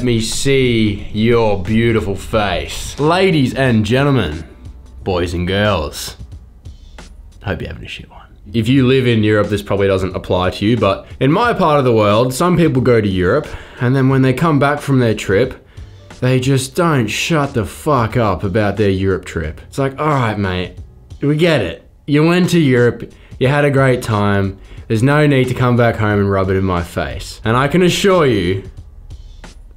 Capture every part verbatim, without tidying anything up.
Let me see your beautiful face. Ladies and gentlemen, boys and girls, hope you're having a shit one. If you live in Europe, this probably doesn't apply to you, but in my part of the world, some people go to Europe, and then when they come back from their trip, they just don't shut the fuck up about their Europe trip. It's like, all right, mate, we get it. You went to Europe, you had a great time, there's no need to come back home and rub it in my face. And I can assure you,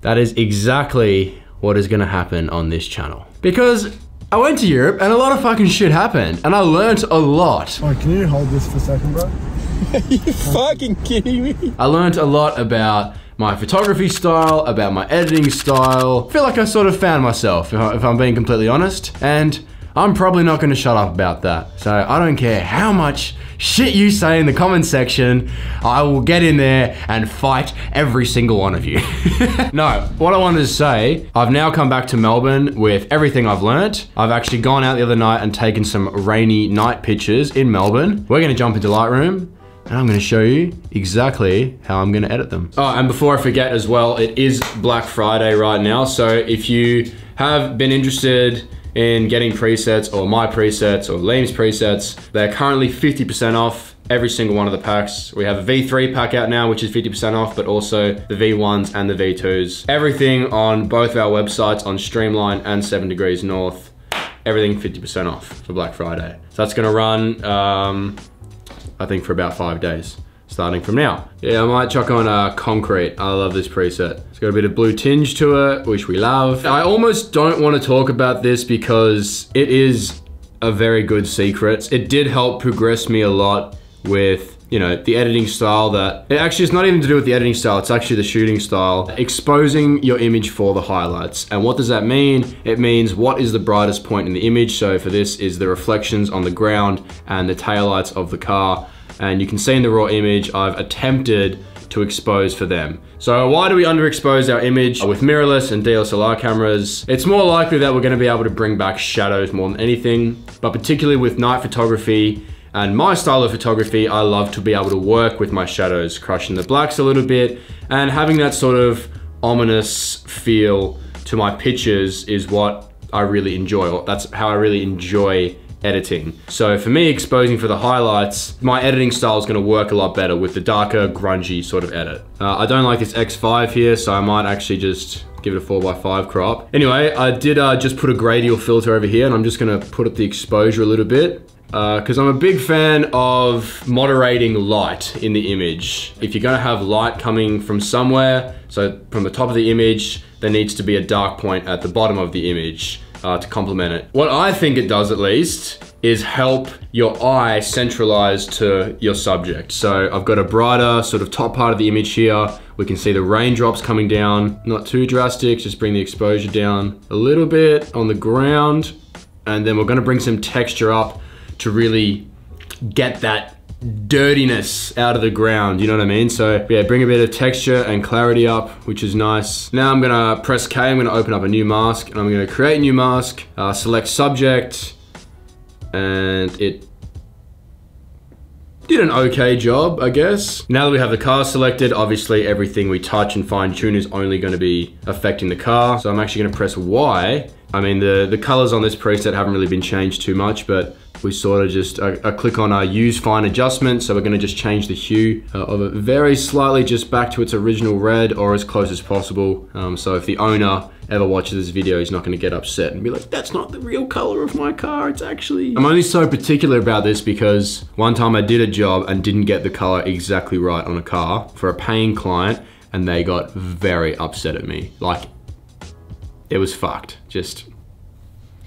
that is exactly what is gonna happen on this channel. Because I went to Europe and a lot of fucking shit happened and I learnt a lot. Oh, can you hold this for a second, bro? Are you fucking kidding me? I learnt a lot about my photography style, about my editing style. I feel like I sort of found myself, if, I, if I'm being completely honest. And I'm probably not gonna shut up about that. So I don't care how much shit you say in the comment section, I will get in there and fight every single one of you. No, what I wanted to say, I've now come back to Melbourne with everything I've learnt. I've actually gone out the other night and taken some rainy night pictures in Melbourne. We're gonna jump into Lightroom and I'm gonna show you exactly how I'm gonna edit them. Oh, and before I forget as well, it is Black Friday right now. So if you have been interested in getting presets or my presets or Liam's presets, they're currently fifty percent off every single one of the packs. We have a V three pack out now, which is fifty percent off, but also the V ones and the V twos. Everything on both of our websites, on Streamline and seven degrees north, everything fifty percent off for Black Friday. So that's gonna run, um, I think for about five days, starting from now. Yeah, I might chuck on uh, concrete. I love this preset. It's got a bit of blue tinge to it, which we love. I almost don't want to talk about this because it is a very good secret. It did help progress me a lot with, you know, the editing style that, it actually it's not even to do with the editing style, it's actually the shooting style. Exposing your image for the highlights. And what does that mean? It means what is the brightest point in the image. So for this is the reflections on the ground and the taillights of the car. And you can see in the raw image, I've attempted to expose for them. So why do we underexpose our image? With mirrorless and D S L R cameras, it's more likely that we're gonna be able to bring back shadows more than anything, but particularly with night photography and my style of photography, I love to be able to work with my shadows, crushing the blacks a little bit and having that sort of ominous feel to my pictures is what I really enjoy. That's how I really enjoy editing. So for me, exposing for the highlights, my editing style is gonna work a lot better with the darker, grungy sort of edit. Uh, I don't like this X five here, so I might actually just give it a four by five crop. Anyway, I did uh, just put a gradient filter over here and I'm just gonna put up the exposure a little bit because uh, I'm a big fan of moderating light in the image. If you're gonna have light coming from somewhere, so from the top of the image, there needs to be a dark point at the bottom of the image. Uh, to complement it. What I think it does at least is help your eye centralize to your subject. So I've got a brighter sort of top part of the image here. We can see the raindrops coming down, not too drastic, just bring the exposure down a little bit on the ground. And then we're gonna bring some texture up to really get that dirtiness out of the ground, you know what I mean? So yeah, bring a bit of texture and clarity up, which is nice. Now I'm gonna press K, I'm gonna open up a new mask and I'm gonna create a new mask, uh, select subject, and it did an okay job, I guess. Now that we have the car selected, obviously everything we touch and fine tune is only gonna be affecting the car. So I'm actually gonna press Y. I mean, the, the colors on this preset haven't really been changed too much, but we sort of just uh, uh, click on our use fine adjustment. So we're gonna just change the hue uh, of it very slightly, just back to its original red or as close as possible. Um, so if the owner ever watches this video, he's not gonna get upset and be like, that's not the real color of my car, it's actually. I'm only so particular about this because one time I did a job and didn't get the color exactly right on a car for a paying client and they got very upset at me. Like, it was fucked, just.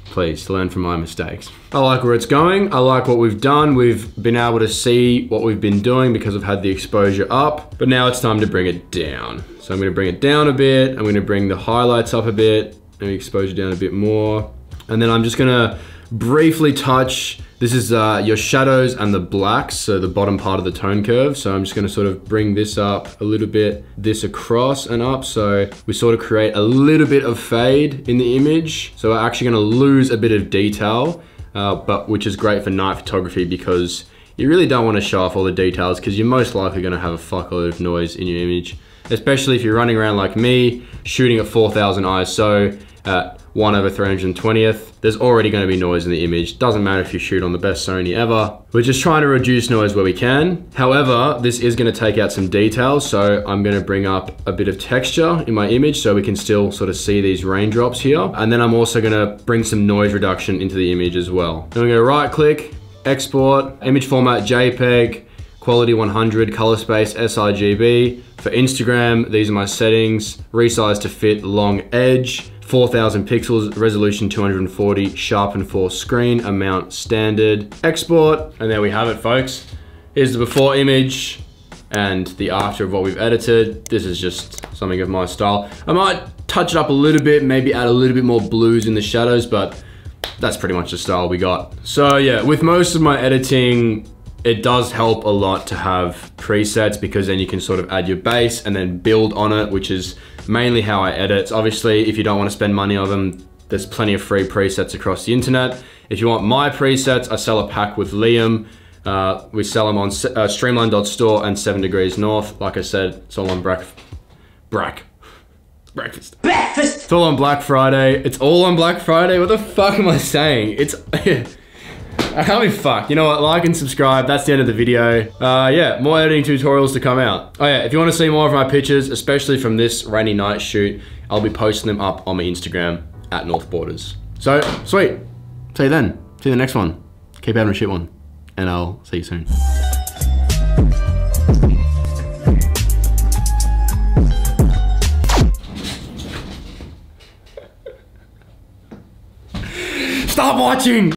Please learn from my mistakes. I like where it's going. I like what we've done. We've been able to see what we've been doing because I've had the exposure up, but now it's time to bring it down. So I'm gonna bring it down a bit. I'm gonna bring the highlights up a bit and the exposure down a bit more. And then I'm just gonna briefly touch, this is uh, your shadows and the blacks, so the bottom part of the tone curve. So I'm just gonna sort of bring this up a little bit, this across and up. So we sort of create a little bit of fade in the image. So we're actually gonna lose a bit of detail, uh, but which is great for night photography because you really don't wanna show off all the details because you're most likely gonna have a fuckload of noise in your image. especially if you're running around like me, shooting at four thousand I S O at one over three hundred twentieth. There's already gonna be noise in the image. Doesn't matter if you shoot on the best Sony ever. We're just trying to reduce noise where we can. However, this is gonna take out some details, so I'm gonna bring up a bit of texture in my image so we can still sort of see these raindrops here. And then I'm also gonna bring some noise reduction into the image as well. Then we're gonna right click, export, image format JPEG, quality one hundred, color space, s R G B. For Instagram, these are my settings, resize to fit, long edge, four thousand pixels, resolution two hundred forty, sharpen for screen, amount standard, export, and there we have it, folks. Here's the before image and the after of what we've edited. This is just something of my style. I might touch it up a little bit, maybe add a little bit more blues in the shadows, but that's pretty much the style we got. So yeah, with most of my editing, it does help a lot to have presets because then you can sort of add your base and then build on it, which is mainly how I edit. Obviously, if you don't want to spend money on them, there's plenty of free presets across the internet. If you want my presets, I sell a pack with Liam. Uh, we sell them on uh, streamline dot store and seven degrees north. Like I said, it's all on breakfast. Brack. Breakfast. Breakfast! It's all on Black Friday. It's all on Black Friday. What the fuck am I saying? It's... I can't be fucked. You know what? Like and subscribe. That's the end of the video. Uh, yeah, more editing tutorials to come out. Oh yeah, if you want to see more of my pictures, especially from this rainy night shoot, I'll be posting them up on my Instagram at North Borders. So, sweet. See you then. See you in the next one. Keep having a shit one. And I'll see you soon. Stop watching!